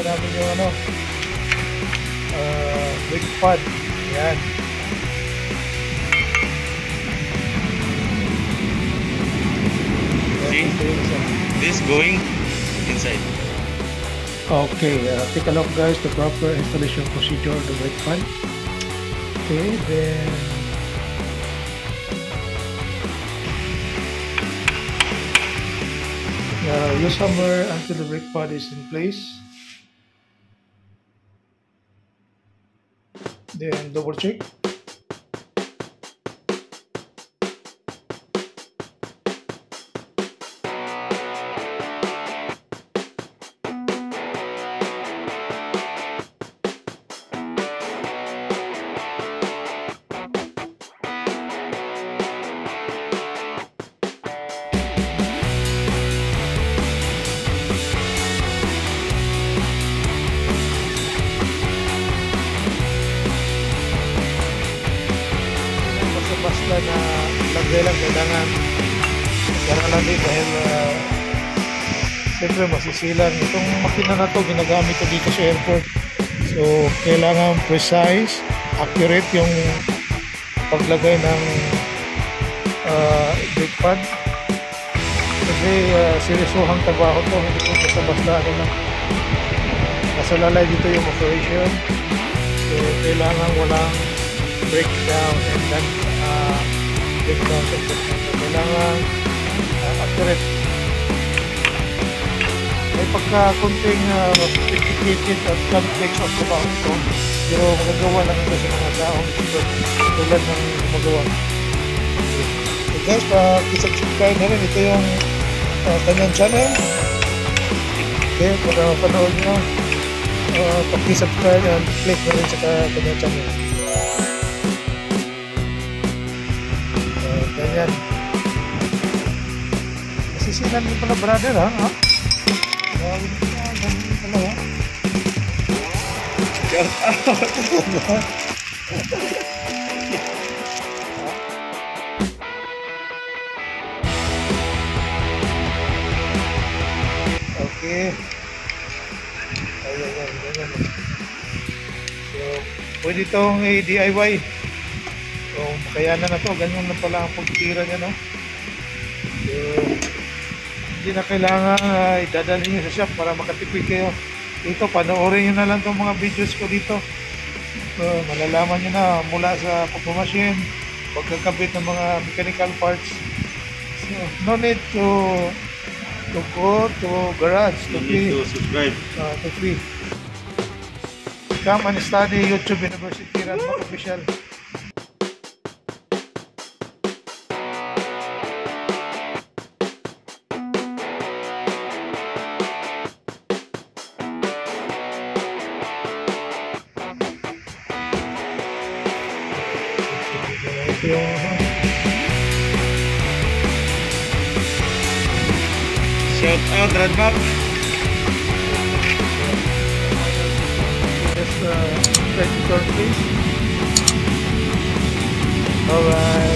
marami yung ano, brake pad. Yan. See? This going inside. Okay, take a look guys, the proper installation procedure of the brake pad. Okay, then use hammer until the brake pad is in place. Then double check. Basta na lagay lang, kailangan lagay dahil siyempre masisilan itong makina na to, ginagamit ko dito sa airport, so kailangan precise, accurate yung paglagay ng brake pad kasi seryosohang trabaho to, hindi ko basta nasa lalay dito yung operation, so kailangan walang breakdown and then breakdown so kailangan accurate. May pagkakunting sophisticated at complex ang trabaho ito, pero magagawa lang ito sa mga taong tulad ng magawa. So guys, pakisubscribe na rin, ito yung kanyang channel. Okay, para mapanood nyo, pakisubscribe and click na rin sa kanyang channel. Ganyan. Masisilan din pala brother ha. Ganyan pala ha. Shout out. Okay. Ayan, ganyan. So, pwede itong DIY. So, kaya na to, ganyan na pala ang pagtira niya, no? So, hindi na kailangan idadalhin nyo sa shop para makatipid kayo. Dito, panoorin nyo na lang itong mga videos ko dito. So, malalaman nyo na mula sa pagmamasin, pagkakabit ng mga mechanical parts. So, no need to go to garage, to free. No need to subscribe. To free. Come and study YouTube University RADMAK Official. Ito yung shout out RADMAK. Just try to turn please. Bye bye.